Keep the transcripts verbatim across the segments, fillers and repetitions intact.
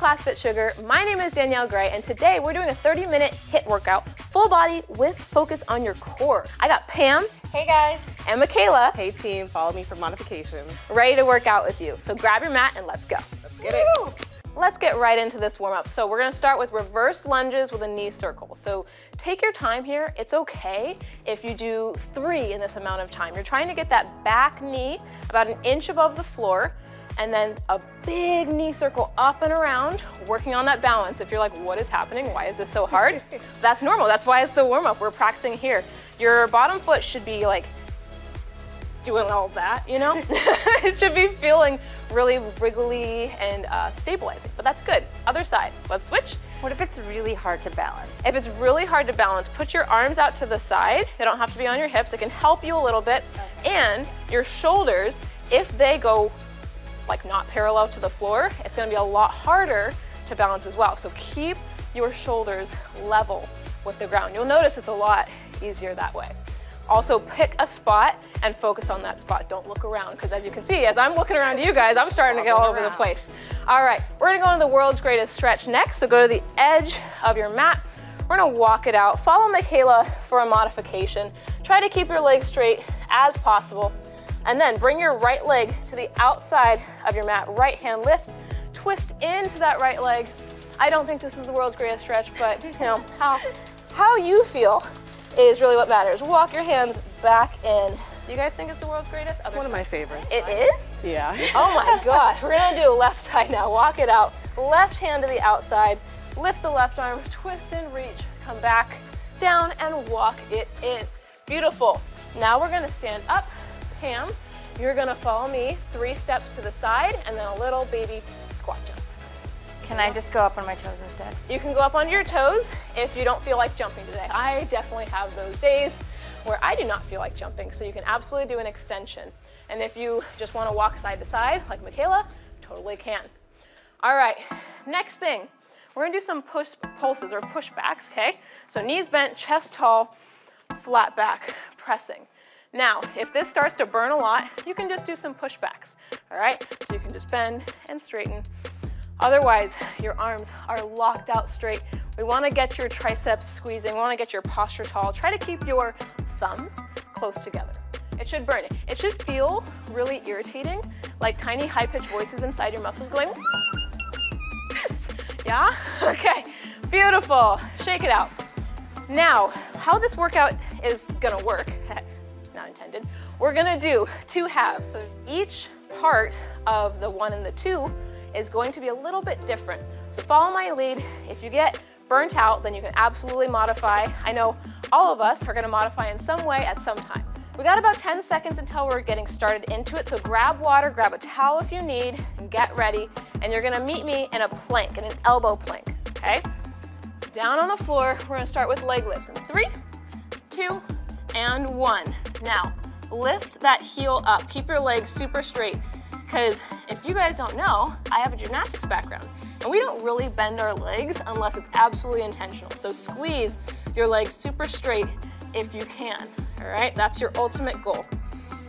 Class Fit Sugar. My name is Danielle Gray, and today we're doing a thirty minute HIIT workout, full body with focus on your core. I got Pam. Hey guys. And Mikayla. Hey team, follow me for modifications. Ready to work out with you. So grab your mat and let's go. Let's get Woo! it. Let's get right into this warm-up. So we're gonna start with reverse lunges with a knee circle. So take your time here. It's okay if you do three in this amount of time. You're trying to get that back knee about an inch above the floor, and then a big knee circle up and around, working on that balance. If you're like, what is happening? Why is this so hard? That's normal. That's why it's the warm-up. We're practicing here. Your bottom foot should be like doing all that, you know? It should be feeling really wriggly and uh, stabilizing, but that's good. Other side, let's switch. What if it's really hard to balance? If it's really hard to balance, put your arms out to the side. They don't have to be on your hips. It can help you a little bit. Okay. And your shoulders, if they go like not parallel to the floor, it's gonna be a lot harder to balance as well. So keep your shoulders level with the ground. You'll notice it's a lot easier that way. Also pick a spot and focus on that spot. Don't look around, because as you can see, as I'm looking around to you guys, I'm starting to get all over the place. All right, we're gonna go into the world's greatest stretch next. So go to the edge of your mat. We're gonna walk it out. Follow Mikayla for a modification. Try to keep your legs straight as possible. And then bring your right leg to the outside of your mat. Right hand lifts, twist into that right leg. I don't think this is the world's greatest stretch, but you know, how, how you feel is really what matters. Walk your hands back in. Do you guys think it's the world's greatest? It's Other one side. of my favorites. It is? Yeah. Oh my gosh, we're gonna do left side now. Walk it out. Left hand to the outside. Lift the left arm, twist and reach. Come back down and walk it in. Beautiful. Now we're gonna stand up. Pam, you're gonna follow me three steps to the side and then a little baby squat jump. Can I just go up on my toes instead? You can go up on your toes if you don't feel like jumping today. I definitely have those days where I do not feel like jumping, so you can absolutely do an extension. And if you just want to walk side to side, like Mikayla, totally can. All right, next thing, we're gonna do some push pulses or pushbacks, okay? So knees bent, chest tall, flat back, pressing. Now, if this starts to burn a lot, you can just do some pushbacks, all right? So you can just bend and straighten. Otherwise, your arms are locked out straight. We want to get your triceps squeezing. We want to get your posture tall. Try to keep your thumbs close together. It should burn. It should feel really irritating, like tiny high-pitched voices inside your muscles going, yes. Yeah? Okay, beautiful. Shake it out. Now, how this workout is gonna work, not intended, we're gonna do two halves. So each part of the one and the two is going to be a little bit different. So follow my lead. If you get burnt out, then you can absolutely modify. I know all of us are gonna modify in some way at some time. We got about ten seconds until we're getting started into it, so grab water, grab a towel if you need, and get ready. And you're gonna meet me in a plank, in an elbow plank, okay? Down on the floor, we're gonna start with leg lifts in three, two, and one. Now, lift that heel up. Keep your legs super straight, because if you guys don't know, I have a gymnastics background, and we don't really bend our legs unless it's absolutely intentional. So squeeze your legs super straight if you can, all right? That's your ultimate goal.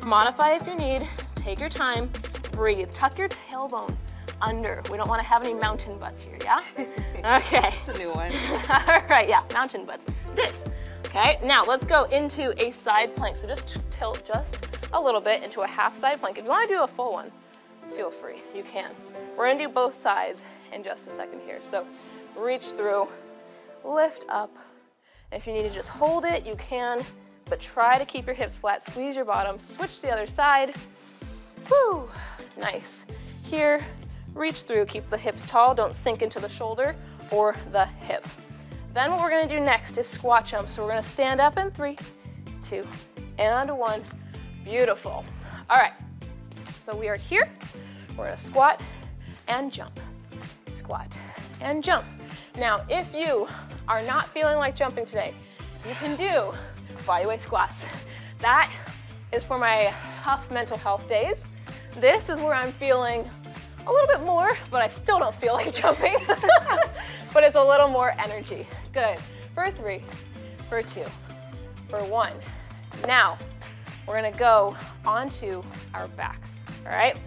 Modify if you need, take your time, breathe. Tuck your tailbone under. We don't wanna have any mountain butts here, yeah? Okay. It's a new one. All right, yeah, mountain butts. This, okay? Now let's go into a side plank. So just tilt just a little bit into a half side plank. If you wanna do a full one, feel free, you can. We're gonna do both sides in just a second here. So reach through, lift up. If you need to just hold it, you can, but try to keep your hips flat, squeeze your bottom, switch to the other side. Woo, nice. Here, reach through, keep the hips tall, don't sink into the shoulder or the hip. Then what we're gonna do next is squat jump. So we're gonna stand up in three, two, and one. Beautiful. All right, so we are here. We're gonna squat and jump, squat and jump. Now, if you are not feeling like jumping today, you can do bodyweight squats. That is for my tough mental health days. This is where I'm feeling a little bit more, but I still don't feel like jumping, but it's a little more energy. Good, for three, for two, for one. Now, we're gonna go onto our backs, all right?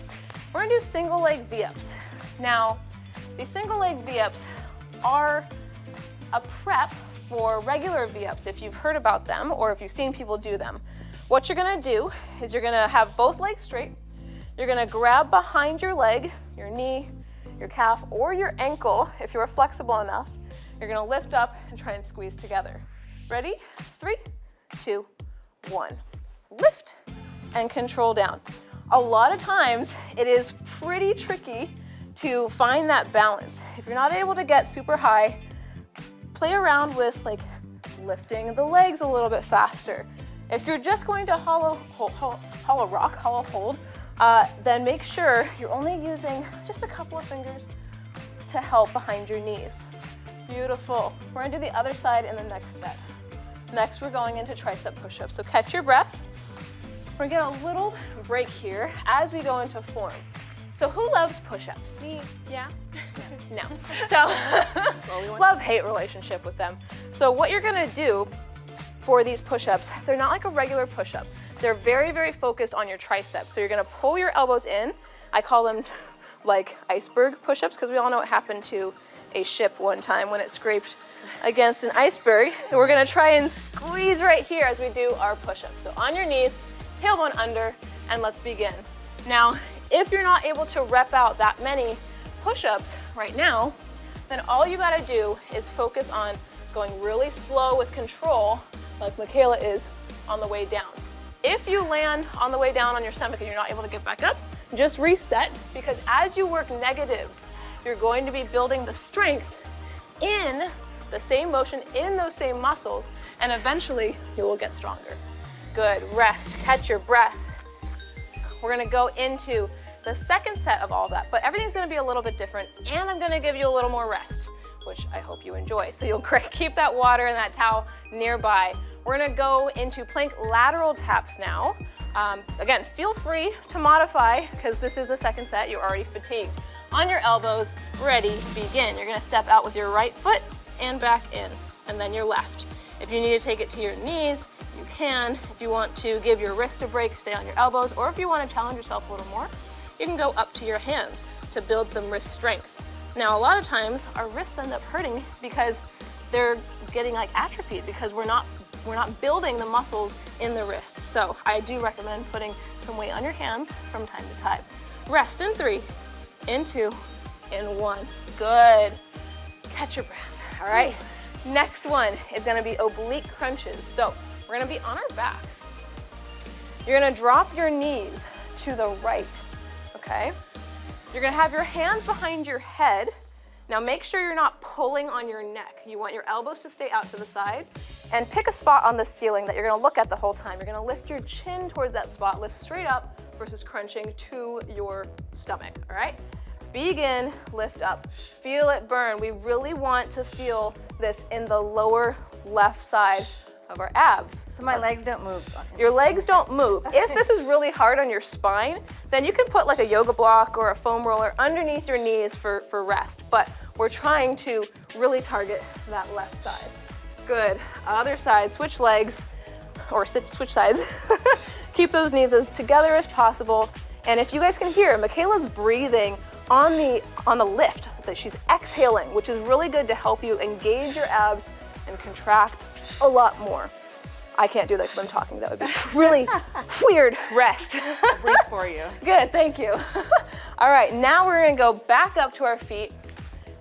We're gonna do single leg V-ups. Now, These single leg V-ups are a prep for regular V-ups if you've heard about them or if you've seen people do them. What you're gonna do is you're gonna have both legs straight. You're gonna grab behind your leg, your knee, your calf, or your ankle if you are flexible enough. You're gonna lift up and try and squeeze together. Ready? Three, two, one. Lift and control down. A lot of times it is pretty tricky to find that balance. If you're not able to get super high, play around with like lifting the legs a little bit faster. If you're just going to hollow, hold, hold, hollow rock, hollow hold, uh, then make sure you're only using just a couple of fingers to help behind your knees. Beautiful. We're gonna do the other side in the next set. Next, we're going into tricep push-ups. So catch your breath. We're gonna get a little break here as we go into form. So who loves push-ups? Me. Yeah? No. no. So love-hate relationship with them. So what you're gonna do for these push-ups, they're not like a regular push-up. They're very, very focused on your triceps. So you're gonna pull your elbows in. I call them like iceberg push-ups because we all know what happened to a ship one time when it scraped against an iceberg. So we're gonna try and squeeze right here as we do our push-ups. So on your knees, tailbone under, and let's begin. Now, if you're not able to rep out that many push-ups right now, then all you gotta do is focus on going really slow with control, like Mikayla is on the way down. If you land on the way down on your stomach and you're not able to get back up, just reset, because as you work negatives, you're going to be building the strength in the same motion, in those same muscles, and eventually you will get stronger. Good, rest, catch your breath. We're gonna go into the second set of all that, but everything's gonna be a little bit different, and I'm gonna give you a little more rest, which I hope you enjoy. So you'll keep that water and that towel nearby. We're gonna go into plank lateral taps now. Um, again, feel free to modify, because this is the second set, you're already fatigued. On your elbows, ready, begin. You're gonna step out with your right foot and back in, and then your left. If you need to take it to your knees, you can. If you want to give your wrists a break, stay on your elbows, or if you wanna challenge yourself a little more, you can go up to your hands to build some wrist strength. Now, a lot of times our wrists end up hurting because they're getting like atrophied because we're not, we're not building the muscles in the wrists. So I do recommend putting some weight on your hands from time to time. Rest in three, in two, in one. Good. Catch your breath, all right? Next one is gonna be oblique crunches. So we're gonna be on our backs. You're gonna drop your knees to the right, okay? You're gonna have your hands behind your head. Now make sure you're not pulling on your neck. You want your elbows to stay out to the side, and pick a spot on the ceiling that you're gonna look at the whole time. You're gonna lift your chin towards that spot, lift straight up versus crunching to your stomach, all right? Begin, lift up, feel it burn. We really want to feel this in the lower left side of our abs. So my legs don't move. Your legs don't move. If this is really hard on your spine, then you can put like a yoga block or a foam roller underneath your knees for, for rest, but we're trying to really target that left side. Good, other side, switch legs, or switch sides. Keep those knees as together as possible. And if you guys can hear, Mikayla's breathing on the, on the lift, that she's exhaling, which is really good to help you engage your abs and contract a lot more. I can't do that because I'm talking. That would be really weird. Rest. I'll breathe for you. Good, thank you. All right, now we're gonna go back up to our feet,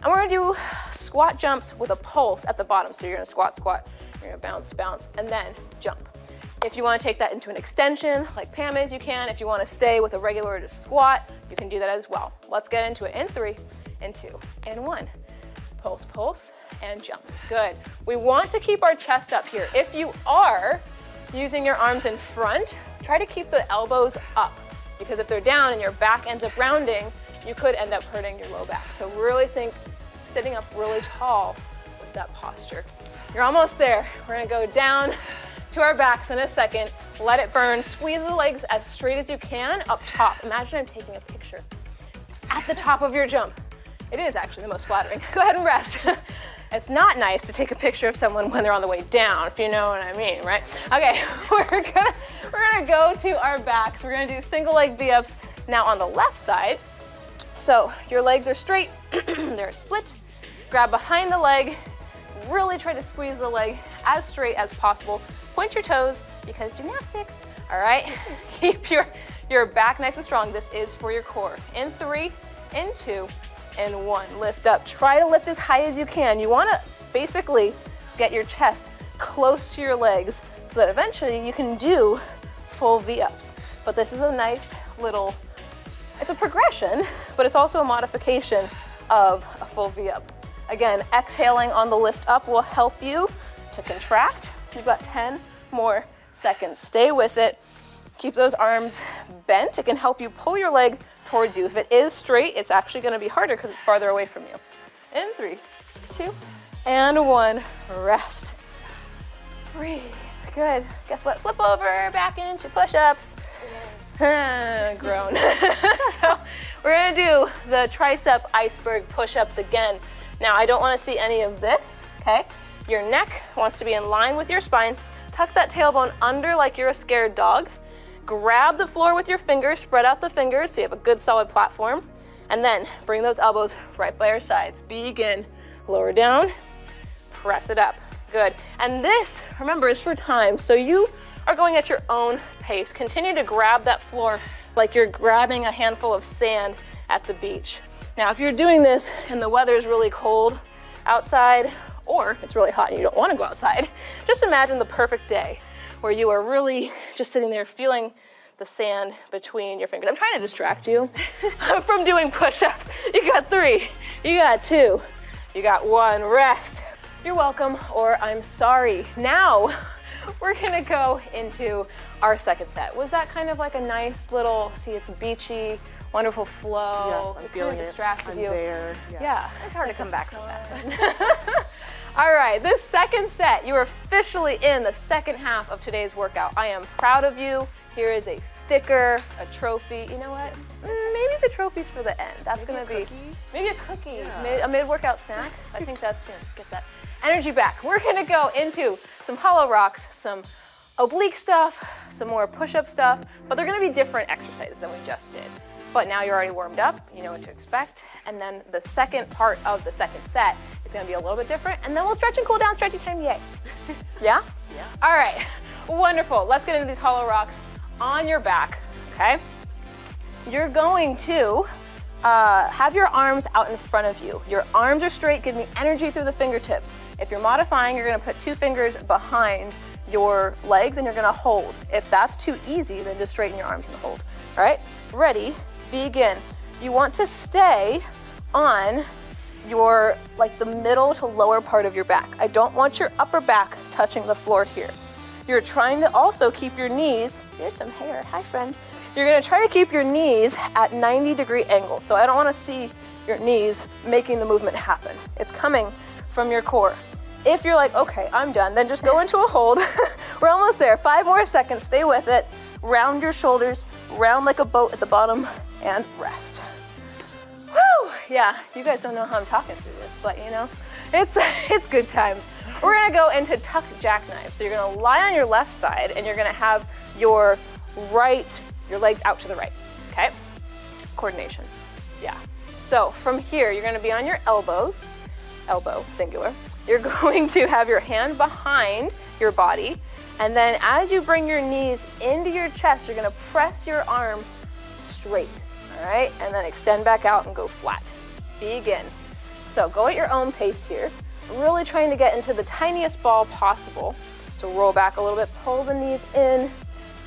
and we're gonna do squat jumps with a pulse at the bottom. So you're gonna squat, squat, you're gonna bounce, bounce, and then jump. If you wanna take that into an extension, like Pam is, you can. If you wanna stay with a regular just squat, you can do that as well. Let's get into it in three, and two, and one. Pulse, pulse, and jump. Good. We want to keep our chest up here. If you are using your arms in front, try to keep the elbows up, because if they're down and your back ends up rounding, you could end up hurting your low back. So really think sitting up really tall with that posture. You're almost there. We're gonna go down to our backs in a second. Let it burn. Squeeze the legs as straight as you can up top. Imagine I'm taking a picture at the top of your jump. It is actually the most flattering. Go ahead and rest. It's not nice to take a picture of someone when they're on the way down, if you know what I mean, right? Okay, we're gonna, we're gonna go to our backs. We're gonna do single leg V-ups now on the left side. So your legs are straight, they're split. Grab behind the leg, really try to squeeze the leg as straight as possible. Point your toes, because gymnastics, all right? Keep your, your back nice and strong. This is for your core. In three, in two, in one. Lift up, try to lift as high as you can. You wanna basically get your chest close to your legs so that eventually you can do full V-ups. But this is a nice little, it's a progression, but it's also a modification of a full V-up. Again, exhaling on the lift up will help you to contract. You've got ten more seconds. Stay with it. Keep those arms bent. It can help you pull your leg towards you. If it is straight, it's actually gonna be harder because it's farther away from you. In three, two, and one, rest. Breathe, good. Guess what, flip over, back into push-ups. Groan. So we're gonna do the tricep iceberg push-ups again. Now, I don't wanna see any of this, okay? Your neck wants to be in line with your spine. Tuck that tailbone under like you're a scared dog. Grab the floor with your fingers, spread out the fingers so you have a good solid platform. And then bring those elbows right by your sides. Begin, lower down, press it up, good. And this, remember, is for time. So you are going at your own pace. Continue to grab that floor like you're grabbing a handful of sand at the beach. Now, if you're doing this and the weather is really cold outside, or it's really hot and you don't want to go outside, just imagine the perfect day where you are really just sitting there feeling the sand between your fingers. I'm trying to distract you from doing push-ups. You got three, you got two, you got one. Rest. You're welcome, or I'm sorry. Now, we're gonna go into our second set. Was that kind of like a nice little, see, it's beachy, wonderful flow. Yes, I'm feeling it. Distracted you. I'm there. Yes. Yeah, it's hard to come back from that. All right, this second set, you are officially in the second half of today's workout. I am proud of you. Here is a sticker, a trophy. You know what? Maybe the trophy's for the end. That's maybe gonna be maybe a cookie, yeah. mid, a mid-workout snack. I think that's yeah, just get that energy back. We're gonna go into some hollow rocks, some oblique stuff, some more push-up stuff, but they're gonna be different exercises than we just did. But now you're already warmed up, you know what to expect. And then the second part of the second set is gonna be a little bit different, and then we'll stretch and cool down, stretchy time, yay. Yeah? Yeah. All right, wonderful. Let's get into these hollow rocks on your back, okay? You're going to uh, have your arms out in front of you. Your arms are straight, giving energy through the fingertips. If you're modifying, you're gonna put two fingers behind your legs and you're gonna hold. If that's too easy, then just straighten your arms and hold, all right? Ready? Begin. You want to stay on your, like the middle to lower part of your back. I don't want your upper back touching the floor here. You're trying to also keep your knees, here's some hair, hi friend. You're gonna try to keep your knees at ninety degree angle. So I don't wanna see your knees making the movement happen. It's coming from your core. If you're like, okay, I'm done, then just go into a hold. We're almost there, five more seconds, stay with it. Round your shoulders, round like a boat at the bottom, and rest. Woo! Yeah, you guys don't know how I'm talking through this, but you know, it's, it's good times. We're gonna go into tucked jackknife. So you're gonna lie on your left side and you're gonna have your right, your legs out to the right, okay? Coordination, yeah. So from here, you're gonna be on your elbows, elbow, singular. You're going to have your hand behind your body, and then as you bring your knees into your chest, you're gonna press your arm straight, all right? And then extend back out and go flat. Begin. So go at your own pace here. Really trying to get into the tiniest ball possible. So roll back a little bit, pull the knees in,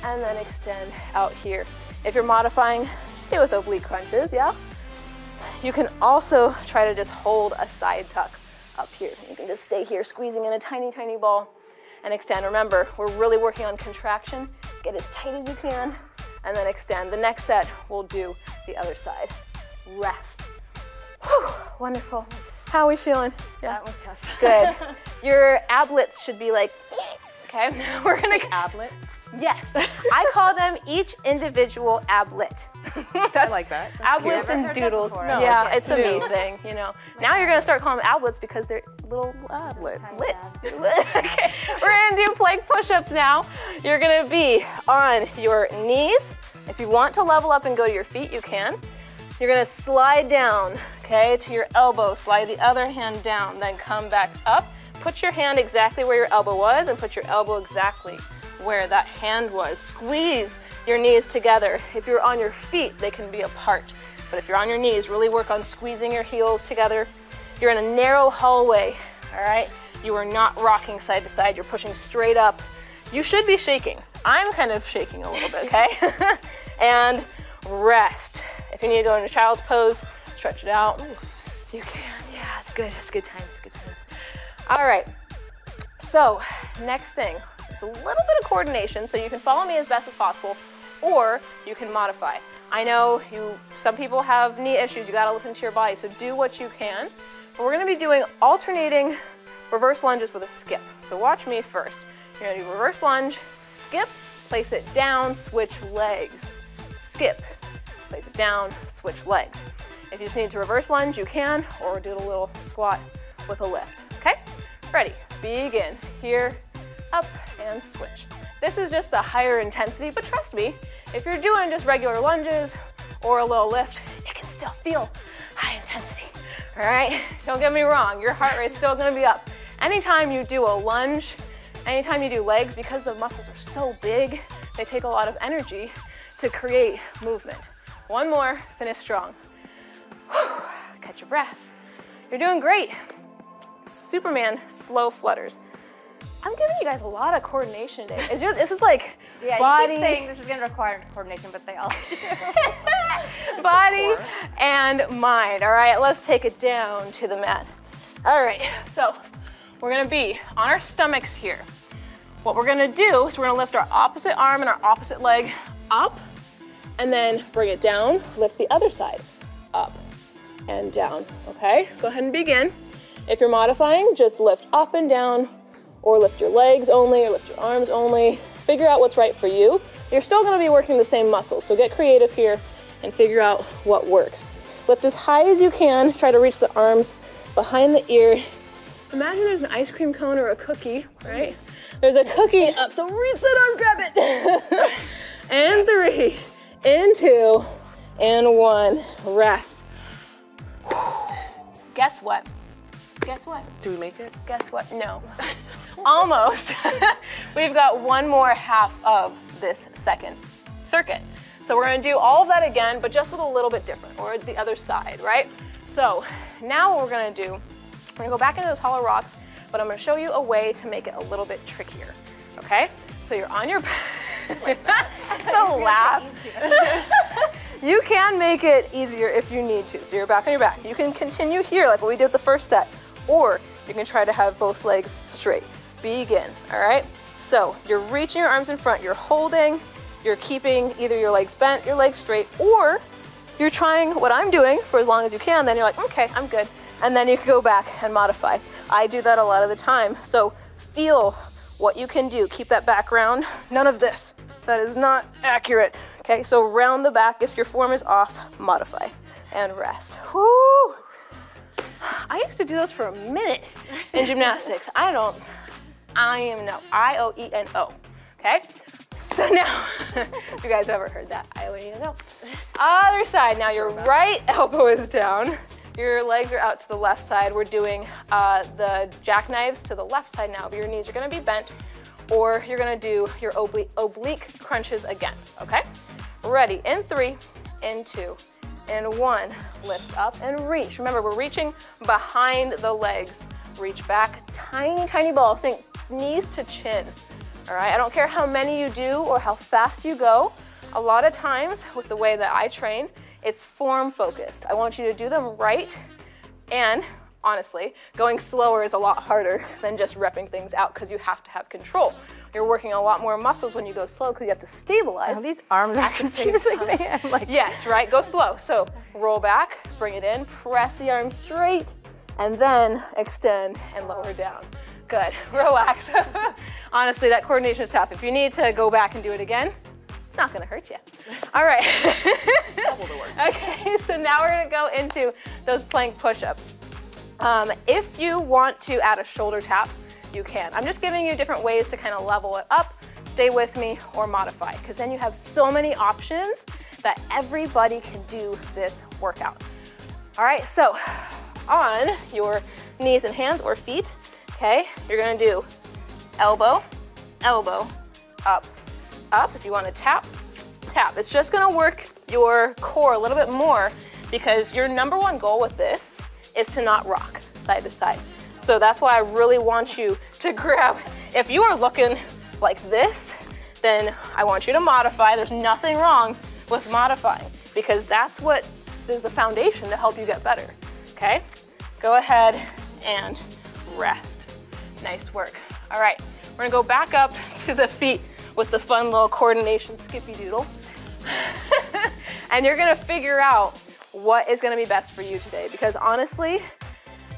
and then extend out here. If you're modifying, stay with oblique crunches, yeah? You can also try to just hold a side tuck up here. You can just stay here, squeezing in a tiny, tiny ball and extend. Remember, we're really working on contraction. Get as tight as you can, and then extend. The next set, we'll do the other side. Rest. Whew, wonderful. How are we feeling? Yeah. That was tough. Good. Your ablets should be like, okay? We're gonna ablets. Yes. I call them each individual ablet. I like that. That's ablets cute. And doodles. No, yeah, it's a me thing, you know. Now you're gonna start calling them ablets because they're little ablets. Okay. We're gonna do plank push-ups now. You're gonna be on your knees. If you want to level up and go to your feet, you can. You're gonna slide down, okay, to your elbow. Slide the other hand down, then come back up. Put your hand exactly where your elbow was and put your elbow exactly where that hand was. Squeeze your knees together. If you're on your feet, they can be apart. But if you're on your knees, really work on squeezing your heels together. You're in a narrow hallway, all right? You are not rocking side to side. You're pushing straight up. You should be shaking. I'm kind of shaking a little bit, okay? And rest. If you need to go into child's pose, stretch it out. You can, yeah, it's good, it's good times, it's good times. All right, so next thing, it's a little bit of coordination, so you can follow me as best as possible, or you can modify. I know you, some people have knee issues, you gotta listen to your body, so do what you can. But we're gonna be doing alternating reverse lunges with a skip. So watch me first. You're gonna do reverse lunge, skip, place it down, switch legs. Skip, place it down, switch legs. If you just need to reverse lunge, you can, or do a little squat with a lift, okay? Ready, begin. Here, up, and switch. This is just the higher intensity, but trust me, if you're doing just regular lunges or a low lift, it can still feel high intensity, all right? Don't get me wrong, your heart rate's still gonna be up. Anytime you do a lunge, anytime you do legs, because the muscles are so big, they take a lot of energy to create movement. One more, finish strong. Whew, catch your breath. You're doing great. Superman slow flutters. I'm giving you guys a lot of coordination today. It's just, this is like yeah, body. Yeah, you keep saying this is gonna require coordination, but they all do. Body and mind, all right? Let's take it down to the mat. All right, so we're gonna be on our stomachs here. What we're gonna do is we're gonna lift our opposite arm and our opposite leg up, and then bring it down, lift the other side, up and down, okay? Go ahead and begin. If you're modifying, just lift up and down, or lift your legs only, or lift your arms only. Figure out what's right for you. You're still gonna be working the same muscles, so get creative here and figure out what works. Lift as high as you can, try to reach the arms behind the ear. Imagine there's an ice cream cone or a cookie, right? There's a cookie up, so reach that arm, grab it. And three, and two, and one, rest. Guess what? Guess what? Do we make it? Guess what? No. Almost. We've got one more half of this second circuit. So we're gonna do all of that again, but just with a little bit different, or the other side, right? So now what we're gonna do, we're gonna go back into those hollow rocks, but I'm gonna show you a way to make it a little bit trickier, okay? So you're on your back. The laugh. You can make it easier if you need to. So you're back on your back. You can continue here like what we did the first set, or you can try to have both legs straight. Begin, all right? So you're reaching your arms in front, you're holding, you're keeping either your legs bent, your legs straight, or you're trying what I'm doing for as long as you can, then you're like, okay, I'm good. And then you can go back and modify. I do that a lot of the time. So feel what you can do. Keep that back round. None of this. That is not accurate. Okay, so round the back. If your form is off, modify and rest. Woo! I used to do those for a minute in gymnastics. I don't, I don't even know. I O E N O, okay? So now, if you guys ever heard that, I O E N O. Other side, now your right elbow is down. Your legs are out to the left side. We're doing uh, the jackknives to the left side now, but your knees are gonna be bent, or you're gonna do your oblique, oblique crunches again, okay? Ready, in three, in two, in one. Lift up and reach. Remember, we're reaching behind the legs. Reach back, tiny, tiny ball. Think knees to chin, all right? I don't care how many you do or how fast you go. A lot of times, with the way that I train, it's form focused. I want you to do them right, and honestly, going slower is a lot harder than just repping things out because you have to have control. You're working a lot more muscles when you go slow because you have to stabilize. Now these arms are confusing me. I'm like... Yes, right? Go slow. So roll back, bring it in, press the arm straight, and then extend and lower down. Good. Relax. Honestly, that coordination is tough. If you need to go back and do it again, not gonna hurt you. All right. Okay, so now we're gonna go into those plank push-ups. Um, if you want to add a shoulder tap, you can. I'm just giving you different ways to kind of level it up, stay with me, or modify, because then you have so many options that everybody can do this workout. All right, so on your knees and hands or feet, okay, you're gonna do elbow, elbow, up, up. If you wanna tap, tap. It's just gonna work your core a little bit more because your number one goal with this is to not rock side to side. So that's why I really want you to grab, if you are looking like this, then I want you to modify. There's nothing wrong with modifying because that's what is the foundation to help you get better, okay? Go ahead and rest. Nice work. All right, we're gonna go back up to the feet with the fun little coordination skippy doodle. And you're gonna figure out what is gonna be best for you today because honestly,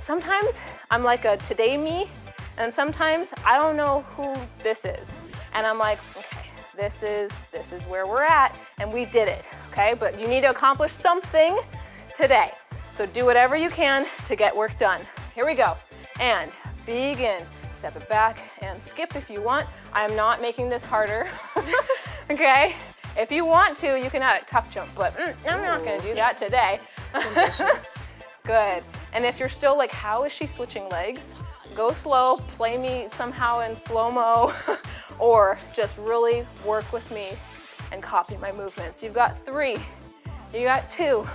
sometimes I'm like a today me and sometimes I don't know who this is. And I'm like, okay, this is, this is where we're at and we did it, okay? But you need to accomplish something today. So do whatever you can to get work done. Here we go. And begin. Step it back and skip if you want. I'm not making this harder, okay? If you want to, you can add a tuck jump, but mm, I'm Ooh. not gonna do that today. Good. And if you're still like, how is she switching legs? Go slow, play me somehow in slow-mo, or just really work with me and copy my movements. You've got three, you got two,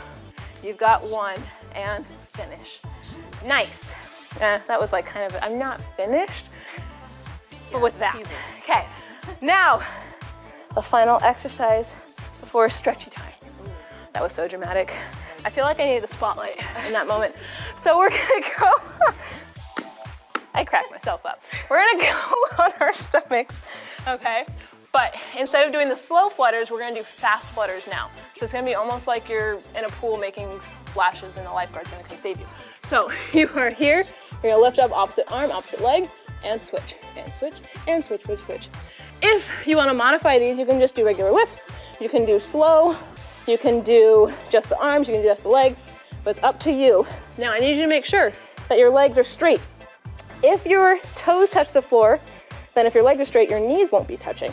you've got one, and finish. Nice. Eh, that was like kind of, I'm not finished, but yeah, with that. Easy. Okay, now the final exercise before stretchy time. That was so dramatic. I feel like I needed the spotlight in that moment. So we're gonna go, I cracked myself up. We're gonna go on our stomachs, okay? But instead of doing the slow flutters, we're gonna do fast flutters now. So it's gonna be almost like you're in a pool making splashes and the lifeguard's gonna come save you. So you are here, you're gonna lift up opposite arm, opposite leg, and switch, and switch, and switch, switch, switch. If you wanna modify these, you can just do regular whiffs. You can do slow, you can do just the arms, you can do just the legs, but it's up to you. Now I need you to make sure that your legs are straight. If your toes touch the floor, then if your legs are straight, your knees won't be touching.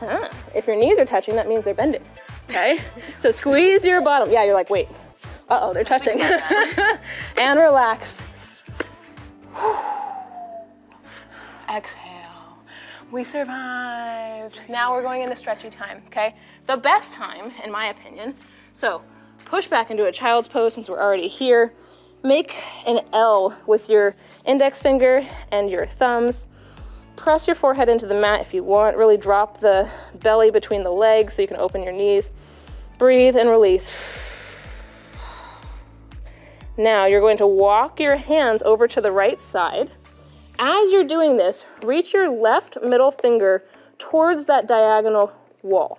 Huh. If your knees are touching, that means they're bending, okay? So squeeze your bottom. Yeah, you're like, wait, uh-oh, they're touching. And relax. Exhale. We survived. Now we're going into stretchy time, okay? The best time, in my opinion. So push back into a child's pose since we're already here. Make an L with your index finger and your thumbs. Press your forehead into the mat if you want. Really drop the belly between the legs so you can open your knees. Breathe and release. Now you're going to walk your hands over to the right side. As you're doing this, reach your left middle finger towards that diagonal wall.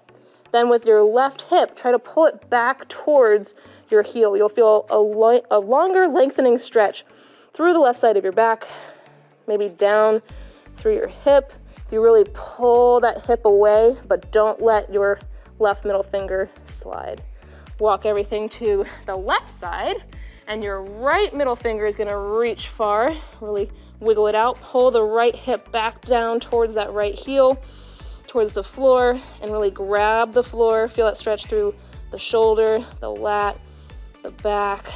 Then with your left hip, try to pull it back towards your heel. You'll feel a, lo- a longer lengthening stretch through the left side of your back, maybe down through your hip. You really pull that hip away, but don't let your left middle finger slide. Walk everything to the left side, and your right middle finger is gonna reach far, really wiggle it out, pull the right hip back down towards that right heel, towards the floor, and really grab the floor. Feel that stretch through the shoulder, the lat, the back.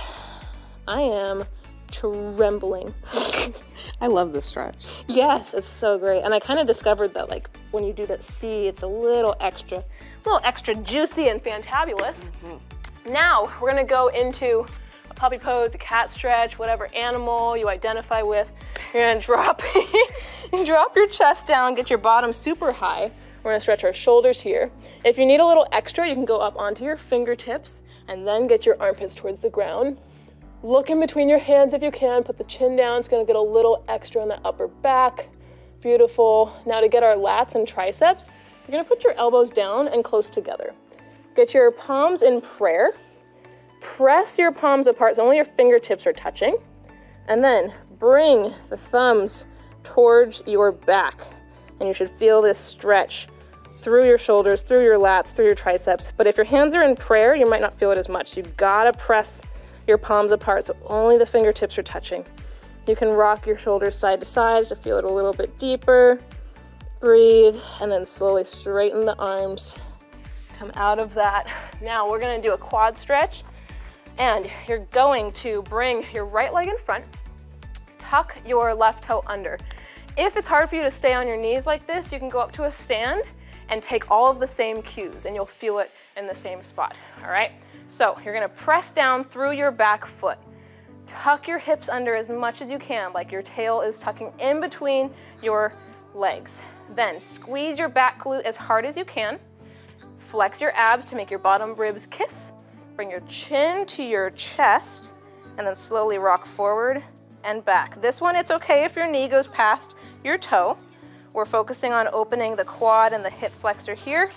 I am trembling. I love this stretch. Yes, it's so great. And I kind of discovered that like when you do that C, it's a little extra, little extra juicy and fantabulous. Mm-hmm. Now we're gonna go into a puppy pose, a cat stretch, whatever animal you identify with. You're gonna drop, drop your chest down, get your bottom super high. We're gonna stretch our shoulders here. If you need a little extra, you can go up onto your fingertips and then get your armpits towards the ground. Look in between your hands if you can, put the chin down. It's gonna get a little extra on the upper back. Beautiful. Now to get our lats and triceps, you're gonna put your elbows down and close together. Get your palms in prayer. Press your palms apart so only your fingertips are touching. And then bring the thumbs towards your back. And you should feel this stretch through your shoulders, through your lats, through your triceps. But if your hands are in prayer, you might not feel it as much. You've gotta press your palms apart so only the fingertips are touching. You can rock your shoulders side to side to feel it a little bit deeper. Breathe, and then slowly straighten the arms. Come out of that. Now we're gonna do a quad stretch, and you're going to bring your right leg in front, tuck your left toe under. If it's hard for you to stay on your knees like this, you can go up to a stand and take all of the same cues, and you'll feel it in the same spot, all right? So you're gonna press down through your back foot. Tuck your hips under as much as you can, like your tail is tucking in between your legs. Then squeeze your back glute as hard as you can. Flex your abs to make your bottom ribs kiss. Bring your chin to your chest, and then slowly rock forward and back. This one, it's okay if your knee goes past your toe. We're focusing on opening the quad and the hip flexor here.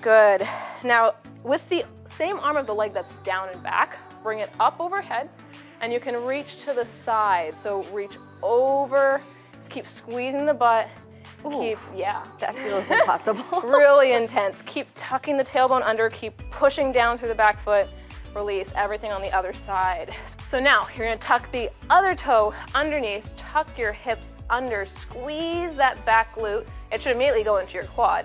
Good. Now, with the same arm of the leg that's down and back, bring it up overhead, and you can reach to the side. So reach over, just keep squeezing the butt. Ooh, keep, yeah. That feels impossible. Really intense. Keep tucking the tailbone under, keep pushing down through the back foot, release everything on the other side. So now you're gonna tuck the other toe underneath, tuck your hips under, squeeze that back glute. It should immediately go into your quad.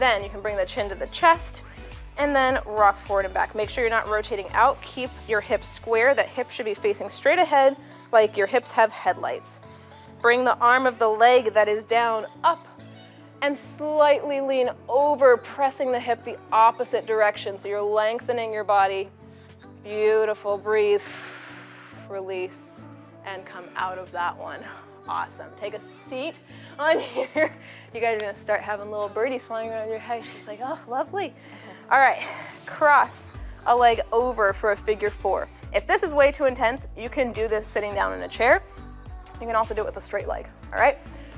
Then you can bring the chin to the chest, and then rock forward and back. Make sure you're not rotating out. Keep your hips square. That hip should be facing straight ahead, like your hips have headlights. Bring the arm of the leg that is down up and slightly lean over, pressing the hip the opposite direction. So you're lengthening your body. Beautiful, breathe, release, and come out of that one. Awesome. Take a seat on here. You guys are gonna start having little birdies flying around your head. She's like, oh, lovely. All right, cross a leg over for a figure four. If this is way too intense, you can do this sitting down in a chair. You can also do it with a straight leg, all right?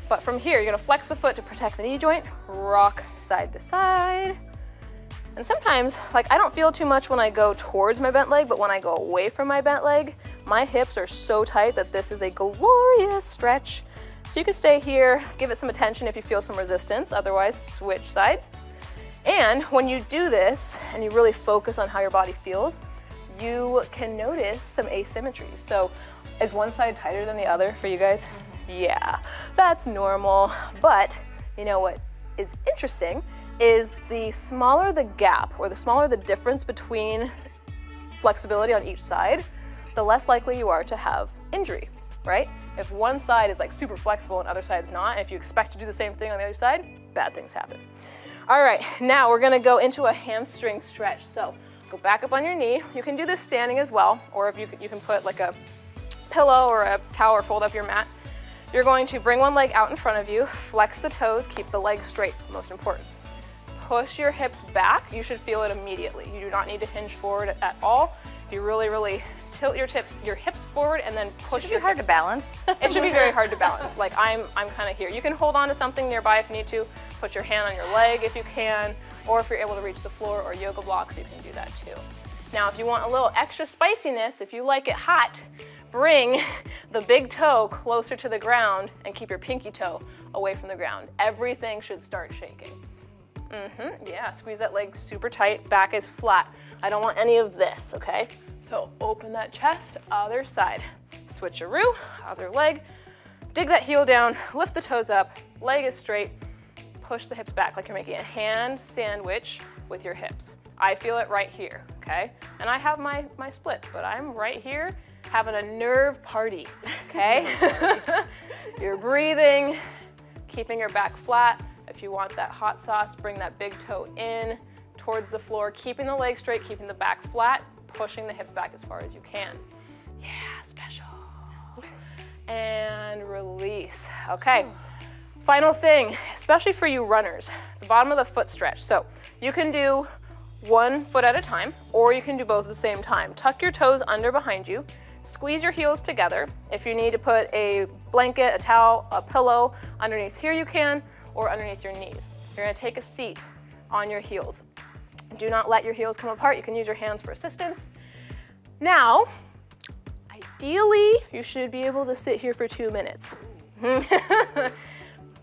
But from here, you're gonna flex the foot to protect the knee joint, rock side to side. And sometimes, like, I don't feel too much when I go towards my bent leg, but when I go away from my bent leg, my hips are so tight that this is a glorious stretch. So you can stay here, give it some attention if you feel some resistance, otherwise switch sides. And when you do this and you really focus on how your body feels, you can notice some asymmetries. So is one side tighter than the other for you guys? Yeah, that's normal. But you know what is interesting is the smaller the gap, or the smaller the difference between flexibility on each side, the less likely you are to have injury, right? If one side is like super flexible and the other side's not, and if you expect to do the same thing on the other side, bad things happen. All right, now we're gonna go into a hamstring stretch. So go back up on your knee. You can do this standing as well, or if you, you can put like a pillow or a towel or fold up your mat. You're going to bring one leg out in front of you, flex the toes, keep the leg straight, most important. Push your hips back. You should feel it immediately. You do not need to hinge forward at all. If you really, really tilt your tips, your hips forward, and then push. It should be hard to balance. It should be very hard to balance. Like I'm, I'm kind of here. You can hold on to something nearby if you need to. Put your hand on your leg if you can, or if you're able to reach the floor or yoga blocks, you can do that too. Now, if you want a little extra spiciness, if you like it hot, bring the big toe closer to the ground and keep your pinky toe away from the ground. Everything should start shaking. Mm-hmm, yeah, squeeze that leg super tight, back is flat. I don't want any of this, okay? So open that chest, other side. Switcheroo, other leg. Dig that heel down, lift the toes up, leg is straight. Push the hips back like you're making a hand sandwich with your hips. I feel it right here, okay? And I have my, my splits, but I'm right here having a nerve party, okay? You're breathing, keeping your back flat. If you want that hot sauce, bring that big toe in towards the floor, keeping the leg straight, keeping the back flat, pushing the hips back as far as you can. Yeah, special. And release, okay. Final thing, especially for you runners, it's the bottom of the foot stretch. So you can do one foot at a time, or you can do both at the same time. Tuck your toes under behind you, squeeze your heels together. If you need to put a blanket, a towel, a pillow underneath here you can, or underneath your knees. You're gonna take a seat on your heels. Do not let your heels come apart. You can use your hands for assistance. Now, ideally, you should be able to sit here for two minutes.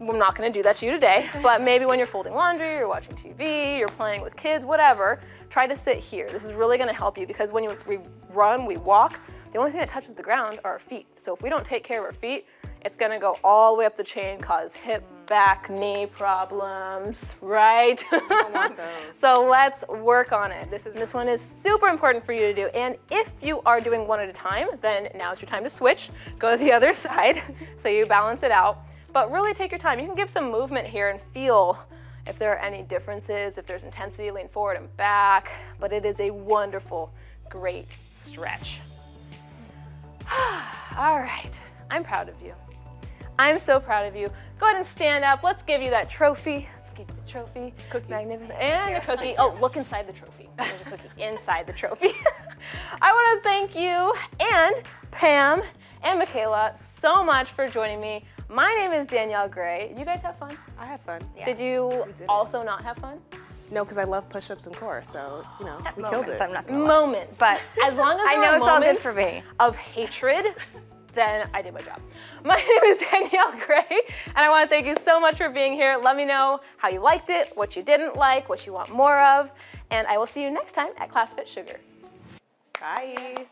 I'm not gonna do that to you today, but maybe when you're folding laundry, you're watching T V, you're playing with kids, whatever, try to sit here. This is really gonna help you, because when you, we run, we walk, the only thing that touches the ground are our feet. So if we don't take care of our feet, it's gonna go all the way up the chain, cause hip, back, knee problems, right? I want those. So let's work on it. This is, this one is super important for you to do. And if you are doing one at a time, then now's your time to switch, go to the other side, so you balance it out. But really take your time. You can give some movement here and feel if there are any differences, if there's intensity, lean forward and back. But it is a wonderful, great stretch. All right, I'm proud of you. I'm so proud of you. Go ahead and stand up. Let's give you that trophy. Let's give you the trophy. Cookie. Magnificent. And yeah. the cookie. Oh, look inside the trophy. There's a cookie inside the trophy. I want to thank you and Pam and Mikayla so much for joining me. My name is Danielle Gray. You guys have fun? I had fun. Yeah. Did you did also it. not have fun? No, because I love push-ups and core, so, you know, At we moments, killed it. I'm not gonna moments. But as long as I know it's all good for me. Of hatred, then I did my job. My name is Danielle Gray, and I want to thank you so much for being here. Let me know how you liked it, what you didn't like, what you want more of, and I will see you next time at Class Fit Sugar. Bye.